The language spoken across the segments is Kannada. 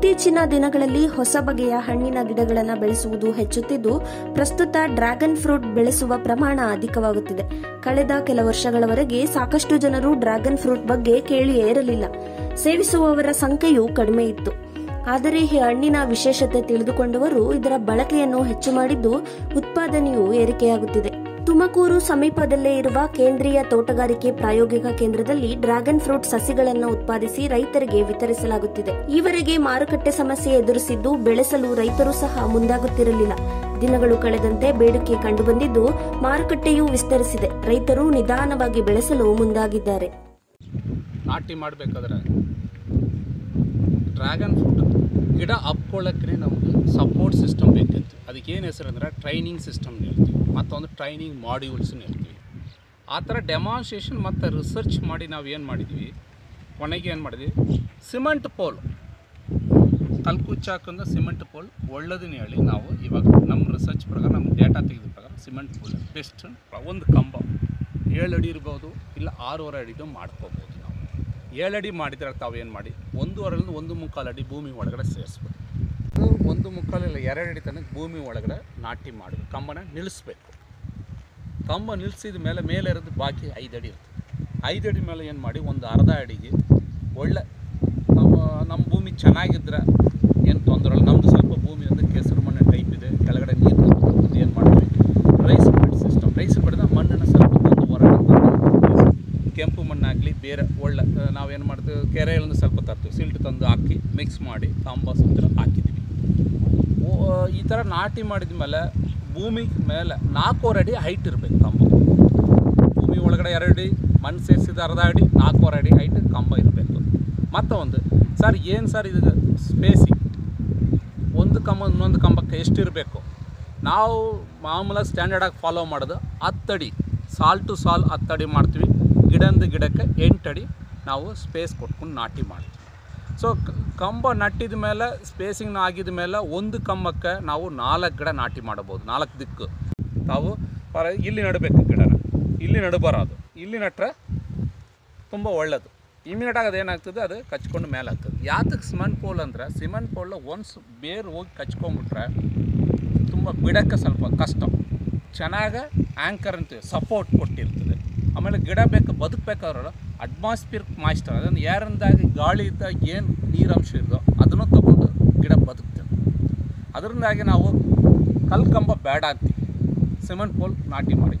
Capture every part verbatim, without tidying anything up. ಇತ್ತೀಚಿನ ದಿನಗಳಲ್ಲಿ ಹೊಸ ಬಗೆಯ ಹಣ್ಣಿನ ಗಿಡಗಳನ್ನು ಬೆಳೆಸುವುದು ಹೆಚ್ಚುತ್ತಿದ್ದು ಪ್ರಸ್ತುತ ಡ್ರ್ಯಾಗನ್ ಫ್ರೂಟ್ ಬೆಳೆಸುವ ಪ್ರಮಾಣ ಅಧಿಕವಾಗುತ್ತಿದೆ. ಕಳೆದ ಕೆಲ ವರ್ಷಗಳವರೆಗೆ ಸಾಕಷ್ಟು ಜನರು ಡ್ರ್ಯಾಗನ್ ಫ್ರೂಟ್ ಬಗ್ಗೆ ಕೇಳಿಯೇ ಇರಲಿಲ್ಲ. ಸೇವಿಸುವವರ ಸಂಖ್ಯೆಯೂ ಕಡಿಮೆ ಇತ್ತು. ಆದರೆ ಈ ಹಣ್ಣಿನ ವಿಶೇಷತೆ ತಿಳಿದುಕೊಂಡವರು ಇದರ ಬಳಕೆಯನ್ನು ಹೆಚ್ಚು ಮಾಡಿದ್ದು ಉತ್ಪಾದನೆಯೂ ಏರಿಕೆಯಾಗುತ್ತಿದೆ. ತುಮಕೂರು ಸಮೀಪದಲ್ಲೇ ಇರುವ ಕೇಂದ್ರೀಯ ತೋಟಗಾರಿಕೆ ಪ್ರಾಯೋಗಿಕ ಕೇಂದ್ರದಲ್ಲಿ ಡ್ರ್ಯಾಗನ್ ಫ್ರೂಟ್ ಸಸಿಗಳನ್ನು ಉತ್ಪಾದಿಸಿ ರೈತರಿಗೆ ವಿತರಿಸಲಾಗುತ್ತಿದೆ. ಈವರೆಗೆ ಮಾರುಕಟ್ಟೆ ಸಮಸ್ಯೆ ಎದುರಿಸಿದ್ದು ಬೆಳೆಸಲು ರೈತರು ಸಹ ಮುಂದಾಗುತ್ತಿರಲಿಲ್ಲ. ದಿನಗಳು ಕಳೆದಂತೆ ಬೇಡಿಕೆ ಕಂಡುಬಂದಿದ್ದು ಮಾರುಕಟ್ಟೆಯೂ ವಿಸ್ತರಿಸಿದೆ. ರೈತರು ನಿಧಾನವಾಗಿ ಬೆಳೆಸಲು ಮುಂದಾಗಿದ್ದಾರೆ. ನಾಟಿ ಮಾಡಬೇಕಾದ್ರೆ ಡ್ರ್ಯಾಗನ್ ಫ್ರೂಟ್ ಗಿಡ ಅಪ್ಕೊಳ್ಳೋಕ್ಕೆ ನಮಗೆ ಸಪೋರ್ಟ್ ಸಿಸ್ಟಮ್ ಬೇಕಿತ್ತು. ಅದಕ್ಕೇನು ಹೆಸರು ಅಂದರೆ ಟ್ರೈನಿಂಗ್ ಸಿಸ್ಟಮ್ ಹೇಳ್ತೀವಿ, ಮತ್ತೊಂದು ಟ್ರೈನಿಂಗ್ ಮಾಡ್ಯೂಲ್ಸ್ನ ಹೇಳ್ತೀವಿ. ಆ ಥರ ಡೆಮಾನ್ಸ್ಟ್ರೇಷನ್ ಮತ್ತು ರಿಸರ್ಚ್ ಮಾಡಿ ನಾವು ಏನು ಮಾಡಿದ್ವಿ, ಕೊನೆಗೆ ಏನು ಮಾಡಿದ್ವಿ, ಸಿಮೆಂಟ್ ಪೋಲ್ ಕಲ್ಕುಚ್ಚಾಕಂದ ಸಿಮೆಂಟ್ ಪೋಲ್ ಒಳ್ಳೆದನ್ನ ಹೇಳಿ ನಾವು ಇವಾಗ ನಮ್ಮ ರಿಸರ್ಚ್ ಪ್ರಕಾರ, ನಮ್ಮ ಡೇಟಾ ತೆಗೆದ ಪ್ರಕಾರ ಸಿಮೆಂಟ್ ಪೋಲ್ ಬೆಸ್ಟ್. ಒಂದು ಕಂಬ ಏಳು ಅಡಿ ಇರ್ಬೋದು, ಇಲ್ಲ ಆರೂವರೆ ಅಡಿದು ಮಾಡ್ಕೋಬೋದು. ನಾವು ಏಳು ಅಡಿ ಮಾಡಿದ್ರೆ ತಾವೇನು ಮಾಡಿ ಒಂದೂವರೆಲಿಂದ ಒಂದು ಮುಕ್ಕಾಲು ಅಡಿ ಭೂಮಿ ಒಳಗಡೆ ಸೇರಿಸ್ಬೋದು. ಒಂದು ಮುಕ್ಕಾಲಿಲ್ಲ ಎರಡು ಅಡಿ ತನಕ ಭೂಮಿ ಒಳಗಡೆ ನಾಟಿ ಮಾಡಬೇಕು. ಕಂಬನ ನಿಲ್ಲಿಸ್ಬೇಕು. ಕಂಬ ನಿಲ್ಲಿಸಿದ ಮೇಲೆ ಮೇಲೆ ಇರೋದು ಬಾಕಿ ಐದು ಅಡಿ ಇರ್ತದೆ. ಐದು ಅಡಿ ಮೇಲೆ ಏನು ಮಾಡಿ ಒಂದು ಅರ್ಧ ಅಡಿಗೆ ಒಳ್ಳೆ ನಮ್ಮ ನಮ್ಮ ಭೂಮಿ ಚೆನ್ನಾಗಿದ್ದರೆ ಏನು ತೊಂದರೆ ಇಲ್ಲ. ನಮ್ಮದು ಸ್ವಲ್ಪ ಭೂಮಿ ಒಂದು ಕೆಸರು ಮಣ್ಣು ಟೈಪ್ ಇದೆ, ಕೆಳಗಡೆ ನೀರು ಏನು ಮಾಡಬೇಕು, ರೈಸ್ ಬೆಡ್ ಸಿಸ್ಟಮ್. ರೈಸ್ ಬೆಡ್ದ ಮಣ್ಣನ್ನು ಸ್ವಲ್ಪ ತಂದು ಹೊರಗಡೆ ಕೆಂಪು ಮಣ್ಣಾಗಲಿ ಬೇರೆ ಒಳ್ಳೆ ನಾವೇನು ಮಾಡ್ತೀವಿ, ಕೆರೆಗಳನ್ನು ಸ್ವಲ್ಪ ತರ್ತೀವಿ, ಸಿಲ್ಟ್ ತಂದು ಹಾಕಿ ಮಿಕ್ಸ್ ಮಾಡಿ ಕಂಬ ಸುಂದರ ಹಾಕಿದ್ದೀವಿ. ಈ ಥರ ನಾಟಿ ಮಾಡಿದ ಮೇಲೆ ಭೂಮಿ ಮೇಲೆ ನಾಲ್ಕೂವರೆ ಅಡಿ ಹೈಟ್ ಇರಬೇಕು ಕಂಬ. ಭೂಮಿ ಒಳಗಡೆ ಎರಡು ಅಡಿ ಮಣ್ಣು ಸೇರಿಸಿದ ಅರ್ಧ ಅಡಿ ನಾಲ್ಕೂವರೆ ಅಡಿ ಹೈಟ್ ಕಂಬ ಇರಬೇಕು. ಮತ್ತೊಂದು ಸರ್ ಏನು ಸರ್ ಇದು ಸ್ಪೇಸಿಂಗ್, ಒಂದು ಕಂಬ ಇನ್ನೊಂದು ಕಂಬಕ್ಕೆ ಎಷ್ಟಿರಬೇಕು? ನಾವು ಮಾಮೂಲಾಗಿ ಸ್ಟ್ಯಾಂಡರ್ಡಾಗಿ ಫಾಲೋ ಮಾಡೋದು ಹತ್ತಡಿ, ಸಾಲ್ ಟು ಸಾಲ್ ಹತ್ತಡಿ ಮಾಡ್ತೀವಿ. ಗಿಡದ ಗಿಡಕ್ಕೆ ಎಂಟಡಿ ನಾವು ಸ್ಪೇಸ್ ಕೊಟ್ಕೊಂಡು ನಾಟಿ ಮಾಡ್ತೀವಿ. ಸೊ ಕಂಬ ನಟ್ಟಿದ ಮೇಲೆ ಸ್ಪೇಸಿಂಗ್ನ ಆಗಿದ ಮೇಲೆ ಒಂದು ಕಂಬಕ್ಕೆ ನಾವು ನಾಲ್ಕು ಗಿಡ ನಾಟಿ ಮಾಡಬಹುದು. ನಾಲ್ಕು ದಿಕ್ಕು ತಾವು ಇಲ್ಲಿ ನಡಬೇಕು, ಗಿಡನ ಇಲ್ಲಿ ನಡಬಾರದು. ಇಲ್ಲಿ ನಟ್ರೆ ತುಂಬ ಒಳ್ಳೆಯದು. ಇಮಿಡಿಯೇಟ್ ಆಗೋದು ಏನಾಗ್ತದೆ, ಅದು ಕಚ್ಕೊಂಡು ಮೇಲೆ ಆಗ್ತದೆ. ಯಾತಕ್ಕೆ ಸಿಮೆಂಟ್ ಪೋಲ್ ಅಂದರೆ ಸಿಮೆಂಟ್ ಪೋಲ್ ಒನ್ಸ್ ಬೇರು ಹೋಗಿ ಕಚ್ಕೊಂಡ್ಬಿಟ್ರೆ ತುಂಬ ಬಿಡೋಕ್ಕೆ ಸ್ವಲ್ಪ ಕಷ್ಟ. ಚೆನ್ನಾಗಿ ಆ್ಯಂಕರ್ ಅಂತೀವಿ, ಸಪೋರ್ಟ್ ಕೊಟ್ಟಿರ್ತದೆ. ಆಮೇಲೆ ಗಿಡ ಬೇಕು ಬದುಕಬೇಕಾದ್ರೂ ಅಟ್ಮಾಸ್ಫಿಯರ್ಕ್ ಮಾಯಿಶ್ಚರ್, ಅದನ್ನು ಯಾರಿಂದಾಗಿ ಗಾಳಿ ಇದ್ದಾಗ ಏನು ನೀರಂಶ ಇರೋದೋ ಅದನ್ನು ತೊಗೊಂಡು ಗಿಡ ಬದುಕ್ತದೆ. ಅದರಿಂದಾಗಿ ನಾವು ಕಲ್ಕಂಬ ಬ್ಯಾಡ್ ಆಗ್ತೀವಿ, ಸಿಮೆಂಟ್ ಪೋಲ್ ನಾಟಿ ಮಾಡಿ.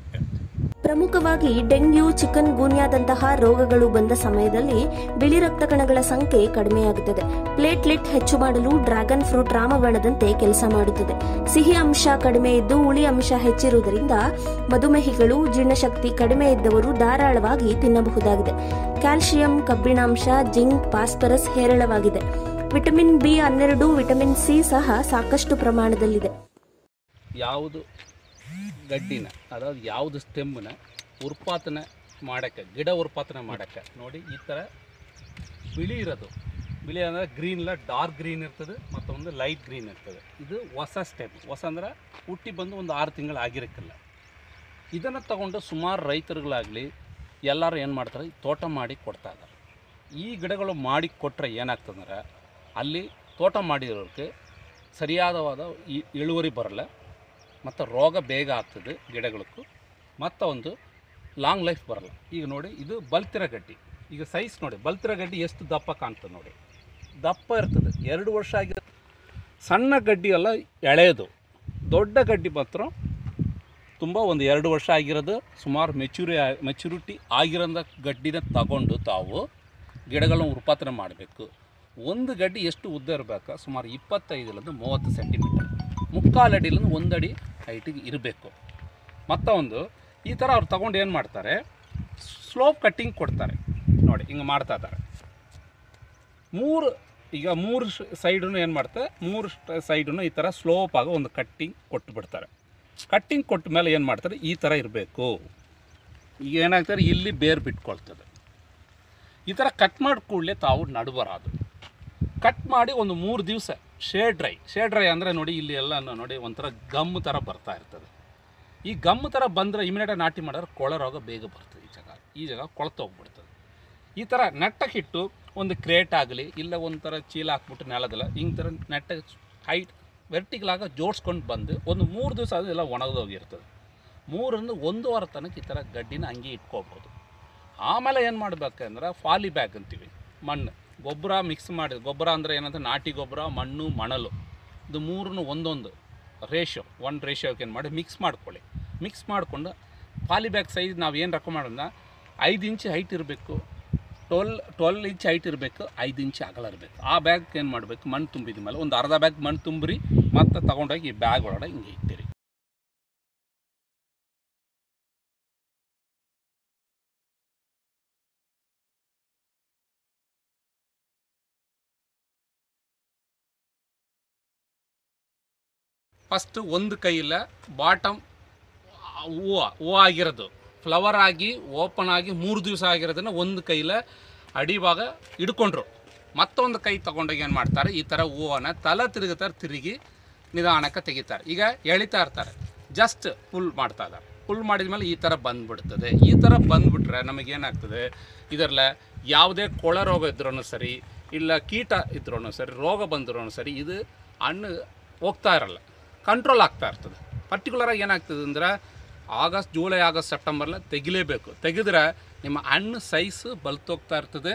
ಪ್ರಮುಖವಾಗಿ ಡೆಂಗ್ಯೂ, ಚಿಕನ್ ಗುನ್ಯಾದಂತಹ ರೋಗಗಳು ಬಂದ ಸಮಯದಲ್ಲಿ ಬಿಳಿ ರಕ್ತ ಕಣಗಳ ಸಂಖ್ಯೆ ಕಡಿಮೆಯಾಗುತ್ತದೆ. ಪ್ಲೇಟ್ಲೆಟ್ ಹೆಚ್ಚು ಮಾಡಲು ಡ್ರ್ಯಾಗನ್ ಫ್ರೂಟ್ ರಾಮಬಾಣದಂತೆ ಕೆಲಸ ಮಾಡುತ್ತದೆ. ಸಿಹಿ ಅಂಶ ಕಡಿಮೆ ಇದ್ದು ಹುಳಿ ಅಂಶ ಹೆಚ್ಚಿರುವುದರಿಂದ ಮಧುಮೇಹಿಗಳು, ಜೀರ್ಣಶಕ್ತಿ ಕಡಿಮೆ ಇದ್ದವರು ಧಾರಾಳವಾಗಿ ತಿನ್ನಬಹುದಾಗಿದೆ. ಕ್ಯಾಲ್ಸಿಯಂ, ಕಬ್ಬಿಣಾಂಶ, ಜಿಂಕ್, ಫಾಸ್ಫರಸ್ ಹೇರಳವಾಗಿದೆ. ವಿಟಮಿನ್ ಬಿ ಹನ್ನೆರಡು, ವಿಟಮಿನ್ ಸಿ ಸಹ ಸಾಕಷ್ಟು ಪ್ರಮಾಣದಲ್ಲಿದೆ. ಯಾವುದು ಗಡ್ಡಿನ ಅದಾದ ಯಾವುದು ಸ್ಟೆಮ್ಮನ್ನ ಉತ್ಪಾದನೆ ಮಾಡೋಕ್ಕೆ, ಗಿಡ ಉತ್ಪಾದನೆ ಮಾಡೋಕ್ಕೆ ನೋಡಿ ಈ ಥರ ಬಿಳಿ ಇರೋದು. ಬಿಳಿ ಅಂದರೆ ಗ್ರೀನ್ಲ ಡಾರ್ಕ್ ಗ್ರೀನ್ ಇರ್ತದೆ, ಮತ್ತೊಂದು ಲೈಟ್ ಗ್ರೀನ್ ಇರ್ತದೆ. ಇದು ಹೊಸ ಸ್ಟೆಮ್. ಹೊಸ ಅಂದರೆ ಹುಟ್ಟಿ ಬಂದು ಒಂದು ಆರು ತಿಂಗಳು ಆಗಿರೋಕ್ಕಿಲ್ಲ. ಇದನ್ನು ತಗೊಂಡು ಸುಮಾರು ರೈತರುಗಳಾಗಲಿ ಎಲ್ಲರೂ ಏನು ಮಾಡ್ತಾರೆ, ತೋಟ ಮಾಡಿ ಕೊಡ್ತಾ ಇದ್ದಾರೆ. ಈ ಗಿಡಗಳು ಮಾಡಿ ಕೊಟ್ಟರೆ ಏನಾಗ್ತದಂದ್ರೆ ಅಲ್ಲಿ ತೋಟ ಮಾಡಿರೋಕ್ಕೆ ಸರಿಯಾದವಾದ ಇಳುವರಿ ಬರಲ್ಲ, ಮತ್ತು ರೋಗ ಬೇಗ ಆಗ್ತದೆ ಗಿಡಗಳಿಗೂ, ಮತ್ತೊಂದು ಲಾಂಗ್ ಲೈಫ್ ಬರಲ್ಲ. ಈಗ ನೋಡಿ ಇದು ಬಲ್ತಿರ ಗಡ್ಡಿ. ಈಗ ಸೈಜ್ ನೋಡಿ, ಬಲ್ತಿರ ಗಡ್ಡಿ ಎಷ್ಟು ದಪ್ಪ ಕಾಣ್ತದೆ ನೋಡಿ, ದಪ್ಪ ಇರ್ತದೆ. ಎರಡು ವರ್ಷ ಆಗಿದೆ. ಸಣ್ಣ ಗಡ್ಡಿ ಎಲ್ಲ ಎಳೆಯೋದು, ದೊಡ್ಡ ಗಡ್ಡಿ ಮಾತ್ರ ತುಂಬ ಒಂದು ಎರಡು ವರ್ಷ ಆಗಿರೋದು, ಸುಮಾರು ಮೆಚುರಿ ಮೆಚುರಿಟಿ ಆಗಿರೋದ ಗಡ್ಡಿನ ತಗೊಂಡು ತಾವು ಗಿಡಗಳನ್ನು ಉತ್ಪಾದನೆ ಮಾಡಬೇಕು. ಒಂದು ಗಡ್ಡಿ ಎಷ್ಟು ಉದ್ದ ಇರಬೇಕು? ಸುಮಾರು ಇಪ್ಪತ್ತೈದರಿಂದ ಮೂವತ್ತು ಸೆಂಟಿಮೀಟರ್, ಮುಕ್ಕಾಲು ಅಡಿಲಿಂದ ಒಂದು ಅಡಿ ಹೈಟಿಗೆ ಇರಬೇಕು. ಮತ್ತೊಂದು ಈ ಥರ ಅವ್ರು ತಗೊಂಡು ಏನು ಮಾಡ್ತಾರೆ, ಸ್ಲೋಪ್ ಕಟ್ಟಿಂಗ್ ಕೊಡ್ತಾರೆ ನೋಡಿ, ಹಿಂಗೆ ಮಾಡ್ತಾ ಇದ್ದಾರೆ. ಮೂರು ಈಗ ಮೂರು ಸೈಡೂ ಏನು ಮಾಡ್ತಾರೆ, ಮೂರು ಸೈಡೂ ಈ ಥರ ಸ್ಲೋಪ್ ಆಗೋ ಒಂದು ಕಟ್ಟಿಂಗ್ ಕೊಟ್ಟು ಬಿಡ್ತಾರೆ. ಕಟ್ಟಿಂಗ್ ಕೊಟ್ಟ ಮೇಲೆ ಏನು ಮಾಡ್ತಾರೆ, ಈ ಥರ ಇರಬೇಕು. ಈಗ ಏನಾಗ್ತಾರೆ, ಇಲ್ಲಿ ಬೇರು ಬಿಟ್ಕೊಳ್ತದೆ. ಈ ಥರ ಕಟ್ ಮಾಡಿ ಕೂಡಲೇ ತಾವು ನಡಬಾರದು. ಕಟ್ ಮಾಡಿ ಒಂದು ಮೂರು ದಿವಸ ಶೇಡ್ ಡ್ರೈ. ಶೇಡ್ ಡ್ರೈ ಅಂದರೆ ನೋಡಿ ಇಲ್ಲಿ ಎಲ್ಲ ನೋಡಿ ಒಂಥರ ಗಮ್ ಥರ ಬರ್ತಾ ಇರ್ತದೆ. ಈ ಗಮ್ ಥರ ಬಂದರೆ ಇಮಿಡಿಯೇಟಾಗಿ ನಾಟಿ ಮಾಡಿದ್ರೆ ಕೊಳೆ ರೋಗ ಬೇಗ ಬರ್ತದೆ. ಈ ಜಾಗ ಈ ಜಾಗ ಕೊಳತೋಗ್ಬಿಡ್ತದೆ. ಈ ಥರ ನೆಟ್ಟಕ್ಕೆ ಇಟ್ಟು ಒಂದು ಕ್ರೇಟ್ ಆಗಲಿ ಇಲ್ಲ ಒಂದತರ ಚೀಲ ಹಾಕಿಬಿಟ್ಟು ನೆಲದಲ್ಲ ಹಿಂಗ ತರ ನೆಟ್ ಹೈಟ್ ವರ್ಟಿಕಲ್ ಆಗಿ ಜೋಡಿಸ್ಕೊಂಡು ಬಂದು ಒಂದು ಮೂರು ದಿವಸ ಅದೆಲ್ಲ ಒಣಗದು ಹೋಗಿರ್ತದೆ। ಮೂರರಿಂದ ಒಂದು ವಾರ ತನಕ ಈ ತರ ಗಡ್ಡಿನ ಅಂಗಿ ಇಟ್ಕೋಬಹುದು। ಆಮೇಲೆ ಏನು ಮಾಡಬೇಕಂದ್ರೆ ಫಾಲಿ ಬ್ಯಾಗ್ ಅಂತೀವಿ, ಮಣ್ಣು ಗೊಬ್ಬರ ಮಿಕ್ಸ್ ಮಾಡಿ, ಗೊಬ್ಬರ ಅಂದರೆ ಏನಂದ್ರೆ ನಾಟಿ ಗೊಬ್ಬರ, ಮಣ್ಣು, ಮಣಲು, ಇದು ಮೂರನ್ನು ಒಂದೊಂದು ರೇಷೋ ಒನ್ ರೇಷೋಕ್ಕೆ ಏನು ಮಾಡಿ ಮಿಕ್ಸ್ ಮಾಡ್ಕೊಳ್ಳಿ। ಮಿಕ್ಸ್ ಮಾಡಿಕೊಂಡು ಪಾಲಿ ಬ್ಯಾಗ್ ಸೈಜ್ ನಾವು ಏನು ರೆಕಮೆಂಡ್ ಅಂದ್ರೆ ಐದು ಇಂಚ್ ಹೈಟ್ ಇರಬೇಕು, ಟ್ವೆಲ್ ಟ್ವೆಲ್ ಇಂಚ್ ಹೈಟ್ ಇರಬೇಕು, ಐದು ಇಂಚ್ ಅಗಲ ಇರಬೇಕು। ಆ ಬ್ಯಾಗ್ ಏನು ಮಾಡಬೇಕು, ಮಣ್ಣು ತುಂಬಿದ ಮೇಲೆ ಒಂದು ಅರ್ಧ ಬ್ಯಾಗ್ ಮಣ್ಣು ತುಂಬ್ರಿ, ಮತ್ತೆ ತೊಗೊಂಡೋಗಿ ಈ ಬ್ಯಾಗ್ ಒಳಗಡೆ ಹಿಂಗೆ ಇಟ್ಟಿರಿ। ಫಸ್ಟ್ ಒಂದು ಕೈಯಲ್ಲಿ ಬಾಟಮ್ ಹೂವು ಹೂವು ಆಗಿರೋದು ಫ್ಲವರ್ ಆಗಿ ಓಪನ್ ಆಗಿ ಮೂರು ದಿವಸ ಆಗಿರೋದನ್ನು ಒಂದು ಕೈಯಲ್ಲಿ ಅಡಿಭಾಗ ಹಿಡ್ಕೊಂಡ್ರು, ಮತ್ತೊಂದು ಕೈ ತೊಗೊಂಡೋಗಿ ಏನು ಮಾಡ್ತಾರೆ ಈ ಥರ ಹೂವನ್ನು ತಲೆ ತಿರುಗುತ್ತಾರೆ, ತಿರುಗಿ ನಿಧಾನಕ್ಕೆ ತೆಗಿತಾರೆ। ಈಗ ಎಳಿತಾ ಇರ್ತಾರೆ, ಜಸ್ಟ್ ಪುಲ್ ಮಾಡ್ತಾ ಇದ್ದಾರೆ, ಪುಲ್ ಮಾಡಿದ ಮೇಲೆ ಈ ಥರ ಬಂದುಬಿಡ್ತದೆ। ಈ ಥರ ಬಂದುಬಿಟ್ರೆ ನಮಗೇನಾಗ್ತದೆ, ಇದರಲ್ಲ ಯಾವುದೇ ಕೊಳ ರೋಗ ಇದ್ರೂ ಸರಿ, ಇಲ್ಲ ಕೀಟ ಇದ್ರೂ ಸರಿ, ರೋಗ ಬಂದ್ರೂ ಸರಿ, ಇದು ಹಣ್ಣು ಹೋಗ್ತಾ ಇರಲ್ಲ, ಕಂಟ್ರೋಲ್ ಆಗ್ತಾ ಇರ್ತದೆ। ಪರ್ಟಿಕ್ಯುಲರಾಗಿ ಏನಾಗ್ತದೆ ಅಂದರೆ ಆಗಸ್ಟ್ ಜುಲೈ ಆಗಸ್ಟ್ ಸೆಪ್ಟೆಂಬರ್ಲ ತೆಗಿಲೇಬೇಕು, ತೆಗೆದ್ರೆ ನಿಮ್ಮ ಹಣ್ಣು ಸೈಜ್ ಬಲ್ತೋಗ್ತಾ ಇರ್ತದೆ,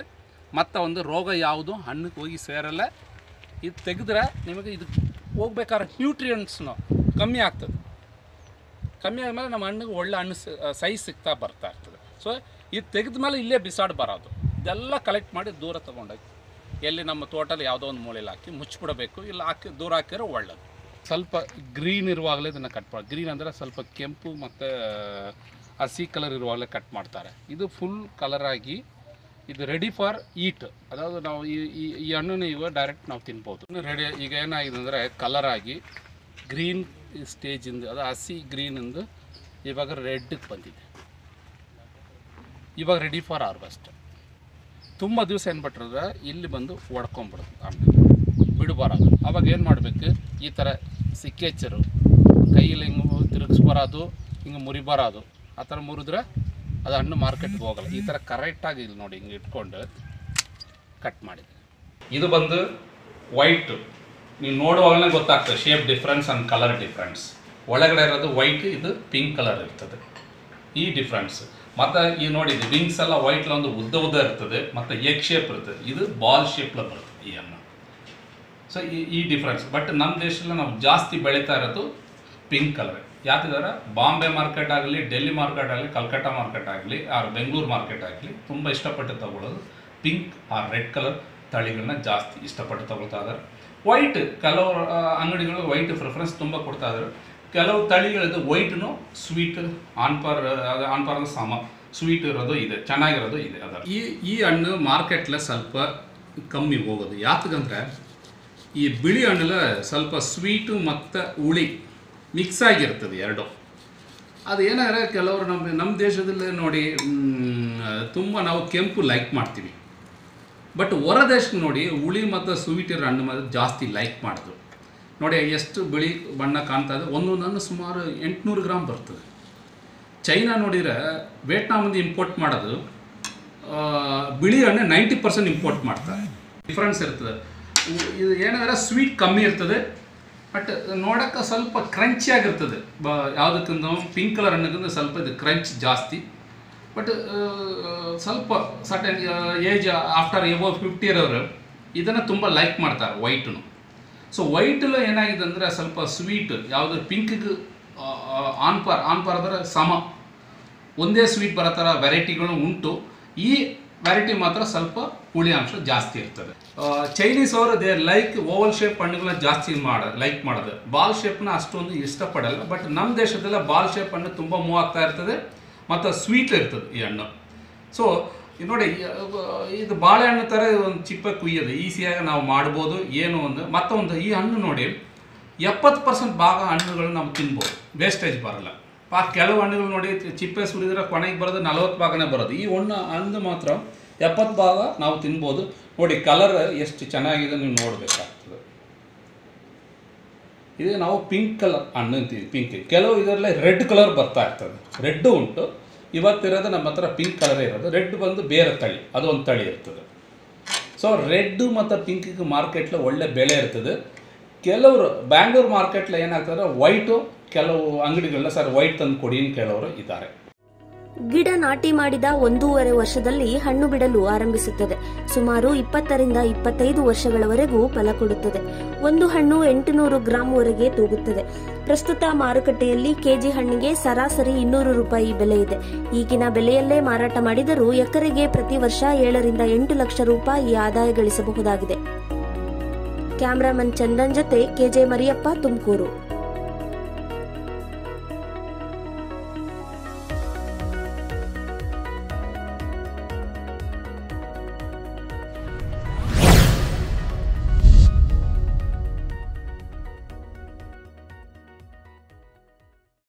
ಮತ್ತು ಒಂದು ರೋಗ ಯಾವುದು ಹಣ್ಣಿಗೆ ಹೋಗಿ ಸೇರಲ್ಲ। ಇದು ತೆಗೆದ್ರೆ ನಿಮಗೆ ಇದು ಹೋಗ್ಬೇಕಾದ್ರೆ ನ್ಯೂಟ್ರಿಯೆಂಟ್ಸ್ನು ಕಮ್ಮಿ ಆಗ್ತದೆ, ಕಮ್ಮಿ ಆದಮೇಲೆ ನಮ್ಮ ಹಣ್ಣಿಗೆ ಒಳ್ಳೆ ಹಣ್ಣು ಸೈಜ್ ಸಿಗ್ತಾ ಬರ್ತಾ ಇರ್ತದೆ। ಸೊ ಇದು ತೆಗೆದ ಮೇಲೆ ಇಲ್ಲೇ ಬಿಸಾಡಿ ಬರೋದು, ಇದೆಲ್ಲ ಕಲೆಕ್ಟ್ ಮಾಡಿ ದೂರ ತೊಗೊಂಡೋಗಿ ಎಲ್ಲಿ ನಮ್ಮ ತೋಟದಲ್ಲಿ ಯಾವುದೋ ಒಂದು ಮೂಲೆಯಲ್ಲಿ ಹಾಕಿ ಮುಚ್ಚಿಬಿಡಬೇಕು, ಇಲ್ಲ ಹಾಕಿ ದೂರ ಹಾಕಿರೋ ಒಳ್ಳೆಯದು। ಸ್ವಲ್ಪ ಗ್ರೀನ್ ಇರುವಾಗಲೇ ಇದನ್ನು ಕಟ್ ಮಾಡಿ, ಗ್ರೀನ್ ಅಂದರೆ ಸ್ವಲ್ಪ ಕೆಂಪು ಮತ್ತು ಹಸಿ ಕಲರ್ ಇರುವಾಗಲೇ ಕಟ್ ಮಾಡ್ತಾರೆ। ಇದು ಫುಲ್ ಕಲರಾಗಿ ಇದು ರೆಡಿ ಫಾರ್ ಈಟ್, ಅದಾವುದು ನಾವು ಈ ಈ ಹಣ್ಣನ್ನು ಇವಾಗ ಡೈರೆಕ್ಟ್ ನಾವು ತಿನ್ಬೋದು ರೆಡಿ। ಈಗ ಏನಾಗಿದೆ ಅಂದರೆ ಕಲರಾಗಿ ಗ್ರೀನ್ ಸ್ಟೇಜಿಂದ, ಅದು ಹಸಿ ಗ್ರೀನಿಂದ ಇವಾಗ ರೆಡ್ಗೆ ಬಂದಿದೆ, ಇವಾಗ ರೆಡಿ ಫಾರ್ ಹಾರ್ವೆಸ್ಟ್। ತುಂಬ ದಿವಸ ಏನು ಬಿಟ್ಟಿರೋದ್ರೆ ಇಲ್ಲಿ ಬಂದು ಒಡ್ಕೊಂಬಿಡುತ್ತೆ, ಆಮೇಲೆ ಬಿಡಬಾರದು। ಅವಾಗ ಏನು ಮಾಡಬೇಕು, ಈ ಥರ ಸಿಕ್ಕೇಚರು ಕೈಯಲ್ಲಿ ಹಿಂಗೆ ತಿರುಗಿಸ್ಬಾರದು, ಹಿಂಗೆ ಮುರಿಬಾರದು, ಆ ಥರ ಮುರಿದ್ರೆ ಅದು ಹಣ್ಣು ಮಾರ್ಕೆಟ್ಗೆ ಹೋಗಲ್ಲ। ಈ ಥರ ಕರೆಕ್ಟಾಗಿ ಇಲ್ಲಿ ನೋಡಿ ಹಿಂಗೆ ಇಟ್ಕೊಂಡು ಕಟ್ ಮಾಡಿದೆ। ಇದು ಬಂದು ವೈಟು, ನೀವು ನೋಡುವಾಗಲೇ ಗೊತ್ತಾಗ್ತದೆ shape difference and colour difference, ಒಳಗಡೆ ಇರೋದು ವೈಟ್, ಇದು ಪಿಂಕ್ ಕಲರ್ ಇರ್ತದೆ, ಈ ಡಿಫ್ರೆನ್ಸ್। ಮತ್ತು ಈ ನೋಡಿದ್ದು ವಿಂಗ್ಸ್ ಎಲ್ಲ ವೈಟ್ಲ ಒಂದು ಉದ್ದ ಉದ್ದ ಇರ್ತದೆ, ಮತ್ತು ಎಗ್ ಶೇಪ್ ಇರ್ತದೆ, ಇದು ಬಾಲ್ ಶೇಪ್ಲ ಬರ್ತದೆ ಈ ಹಣ್ಣು। ಸೊ ಈ ಈ ಡಿಫ್ರೆನ್ಸ್ ಬಟ್ ನಮ್ಮ ದೇಶದಲ್ಲಿ ನಾವು ಜಾಸ್ತಿ ಬೆಳೀತಾ ಇರೋದು ಪಿಂಕ್ ಕಲರ್, ಯಾಕಂದರೆ ಬಾಂಬೆ ಮಾರ್ಕೆಟ್ ಆಗಲಿ, ಡೆಲ್ಲಿ ಮಾರ್ಕೆಟ್ ಆಗಲಿ, ಕಲ್ಕಟ್ಟ ಮಾರ್ಕೆಟ್ ಆಗಲಿ, ಆರು ಬೆಂಗಳೂರು ಮಾರ್ಕೆಟ್ ಆಗಲಿ ತುಂಬ ಇಷ್ಟಪಟ್ಟು ತಗೊಳ್ಳೋದು ಪಿಂಕ್ ಆ ರೆಡ್ ಕಲರ್ ತಳಿಗಳನ್ನ ಜಾಸ್ತಿ ಇಷ್ಟಪಟ್ಟು ತಗೊಳ್ತಾ ಇದ್ದಾರೆ। ವೈಟ್ ಕೆಲವು ಅಂಗಡಿಗಳು ವೈಟ್ ಪ್ರಿಫರೆನ್ಸ್ ತುಂಬ ಕೊಡ್ತಾ ಇದ್ದಾರೆ, ಕೆಲವು ತಳಿಗಳದ್ದು ವೈಟ್ನು ಸ್ವೀಟ್ ಆನ್ಪರ್ ಆನ್ಪರ್ ಅಂದ್ರೆ ಸಮ ಸ್ವೀಟ್ ಇರೋದು ಇದೆ, ಚೆನ್ನಾಗಿರೋದು ಇದೆ ಅದರ। ಈ ಈ ಹಣ್ಣು ಮಾರ್ಕೆಟ್ಲೆ ಸ್ವಲ್ಪ ಕಮ್ಮಿ ಹೋಗೋದು, ಯಾತಕಂದರೆ ಈ ಬಿಳಿ ಹಣ್ಣೆಲ್ಲ ಸ್ವಲ್ಪ ಸ್ವೀಟು ಮತ್ತು ಹುಳಿ ಮಿಕ್ಸ್ ಆಗಿರ್ತದೆ ಎರಡು। ಅದು ಏನಾದ್ರೆ ಕೆಲವರು ನಮ್ಮ ನಮ್ಮ ದೇಶದಲ್ಲೇ ನೋಡಿ ತುಂಬ ನಾವು ಕೆಂಪು ಲೈಕ್ ಮಾಡ್ತೀವಿ, ಬಟ್ ಹೊರ ದೇಶಕ್ಕೆ ನೋಡಿ ಹುಳಿ ಮತ್ತು ಸ್ವೀಟ್ ಇರೋ ಹಣ್ಣು ಮಾತ್ರ ಜಾಸ್ತಿ ಲೈಕ್ ಮಾಡಿದ್ರು ನೋಡಿ, ಎಷ್ಟು ಬಿಳಿ ಬಣ್ಣ ಕಾಣ್ತಾ ಇದೆ, ಒಂದೊಂದು ಹಣ್ಣು ಸುಮಾರು ಎಂಟುನೂರು ಗ್ರಾಮ್ ಬರ್ತದೆ। ಚೈನಾ ನೋಡಿದರೆ ವಿಯೆಟ್ನಾಮಿಂದ ಇಂಪೋರ್ಟ್ ಮಾಡೋದು ಬಿಳಿ ಹಣ್ಣು ನೈಂಟಿ ಪರ್ಸೆಂಟ್ ಇಂಪೋರ್ಟ್ ಮಾಡ್ತಾರೆ, ಡಿಫ್ರೆನ್ಸ್ ಇರ್ತದೆ। ಇದು ಏನಂದರೆ ಸ್ವೀಟ್ ಕಮ್ಮಿ ಇರ್ತದೆ, ಬಟ್ ನೋಡೋಕ್ಕೆ ಸ್ವಲ್ಪ ಕ್ರಂಚಿಯಾಗಿರ್ತದೆ, ಬ ಯಾವುದಕ್ಕಿಂತ ಪಿಂಕ್ ಕಲರ್ ಹಣ್ಣಕ್ಕಿಂತ ಸ್ವಲ್ಪ ಇದು ಕ್ರಂಚ್ ಜಾಸ್ತಿ, ಬಟ್ ಸ್ವಲ್ಪ certain age after above fifty ಇರೋರು ಇದನ್ನು ತುಂಬ ಲೈಕ್ ಮಾಡ್ತಾರೆ ವೈಟನ್ನು। ಸೊ ವೈಟಲ್ಲೂ ಏನಾಗಿದೆ ಅಂದರೆ ಸ್ವಲ್ಪ ಸ್ವೀಟ್ ಯಾವುದು ಪಿಂಕಿಗೆ ಆನ್ಪರ್ ಆನ್ಪರ್ ಅದರ ಸಮ ಒಂದೇ ಸ್ವೀಟ್ ಬರೋ ಥರ ವೆರೈಟಿಗಳು ಉಂಟು, ಈ ವೆರೈಟಿ ಮಾತ್ರ ಸ್ವಲ್ಪ ಹುಳಿ ಅಂಶ ಜಾಸ್ತಿ ಇರ್ತದೆ। ಚೈನೀಸ್ ಅವರು ದೇ ಲೈಕ್ ಓವಲ್ ಶೇಪ್ ಹಣ್ಣುಗಳನ್ನ ಜಾಸ್ತಿ ಮಾಡ ಲೈಕ್ ಮಾಡೋದು, ಬಾಲ್ ಶೇಪ್ನ ಅಷ್ಟೊಂದು ಇಷ್ಟಪಡಲ್ಲ, ಬಟ್ ನಮ್ಮ ದೇಶದಲ್ಲ ಬಾಲ್ ಶೇಪ್ ಹಣ್ಣು ತುಂಬ ಮೂವ್ ಆಗ್ತಾ ಇರ್ತದೆ ಮತ್ತು ಸ್ವೀಟ್ ಇರ್ತದೆ ಈ ಹಣ್ಣು। ಸೊ ನೋಡಿ ಇದು ಬಾಳೆಹಣ್ಣು ಥರ ಒಂದು ಚಿಪ್ಪ ಕುಯ್ಯೋದು ಈಸಿಯಾಗಿ ನಾವು ಮಾಡ್ಬೋದು ಏನು ಒಂದು ಮತ್ತೊಂದು। ಈ ಹಣ್ಣು ನೋಡಿ ಎಪ್ಪತ್ತು ಪರ್ಸೆಂಟ್ ಭಾಗ ಹಣ್ಣುಗಳು ನಾವು ತಿನ್ಬೋದು, ವೇಸ್ಟೇಜ್ ಬರೋಲ್ಲ ಆ ಕೆಲವು ಹಣ್ಣುಗಳು ನೋಡಿ ಚಿಪ್ಪೆ ಸುರಿದ್ರೆ ಕೊನೆಗೆ ಬರೋದು ನಲವತ್ತು ಭಾಗನೇ ಬರೋದು, ಈ ಹಣ್ಣು ಹಣ್ಣು ಮಾತ್ರ ಎಪ್ಪತ್ತು ಭಾಗ ನಾವು ತಿನ್ಬೋದು ನೋಡಿ। ಕಲರ್ ಎಷ್ಟು ಚೆನ್ನಾಗಿದೆ ನೀವು ನೋಡಬೇಕಾಗ್ತದೆ, ಇದು ನಾವು ಪಿಂಕ್ ಕಲರ್ ಹಣ್ಣು ಅಂತೀವಿ ಪಿಂಕ್, ಕೆಲವು ಇದರಲ್ಲೇ ರೆಡ್ ಕಲರ್ ಬರ್ತಾ ಇರ್ತದೆ, ರೆಡ್ಡು ಉಂಟು ಇವತ್ತಿರೋದು ನಮ್ಮ ಹತ್ರ ಪಿಂಕ್ ಕಲರೇ ಇರೋದು, ರೆಡ್ ಬಂದು ಬೇರೆ ತಳಿ ಅದೊಂದು ತಳಿ ಇರ್ತದೆ। सो रेड मत्तु पिंक मार्केट ಒಳ್ಳೆ ಬೆಲೆ ಇರ್ತದೆ ಕೆಲವರು ಬೆಂಗಳೂರು ಮಾರ್ಕೆಟ್ ಅಲ್ಲಿ ಏನಾಗ್ತದೆ ವೈಟ್ ಕೆಲವು ಅಂಗಡಿಗಳನ್ನ ಸರ್ ವೈಟ್ ತಂದು ಕೊಡಿ ಅಂತ ಹೇಳೋರು ಇದ್ದಾರೆ ಗಿಡ ನಾಟಿ ಮಾಡಿದ ಒಂದೂವರೆ ವರ್ಷದಲ್ಲಿ ಹಣ್ಣು ಬಿಡಲು ಆರಂಭಿಸುತ್ತದೆ ಸುಮಾರು ಇಪ್ಪತ್ತರಿಂದ ಇಪ್ಪತ್ತೈದು ವರ್ಷಗಳವರೆಗೂ ಫಲ ಕೊಡುತ್ತದೆ ಒಂದು ಹಣ್ಣು ಎಂಟುನೂರು ಗ್ರಾಂ ವರೆಗೆ ತೂಗುತ್ತದೆ ಪ್ರಸ್ತುತ ಮಾರುಕಟ್ಟೆಯಲ್ಲಿ ಕೆಜಿ ಹಣ್ಣಿಗೆ ಸರಾಸರಿ ಇನ್ನೂರು ರೂಪಾಯಿ ಬೆಲೆ ಇದೆ ಈಗಿನ ಬೆಲೆಯಲ್ಲೇ ಮಾರಾಟ ಮಾಡಿದರೂ ಎಕರೆಗೆ ಪ್ರತಿ ವರ್ಷ ಏಳು ರಿಂದ ಎಂಟು ಲಕ್ಷ ರೂಪಾಯಿ ಆದಾಯ ಗಳಿಸಬಹುದಾಗಿದೆ ಕ್ಯಾಮೆರಾಮನ್ ಚಂದನ್ ಜೊತೆ ಕೆಜೆ ಮರಿಯಪ್ಪ ತುಮಕೂರು।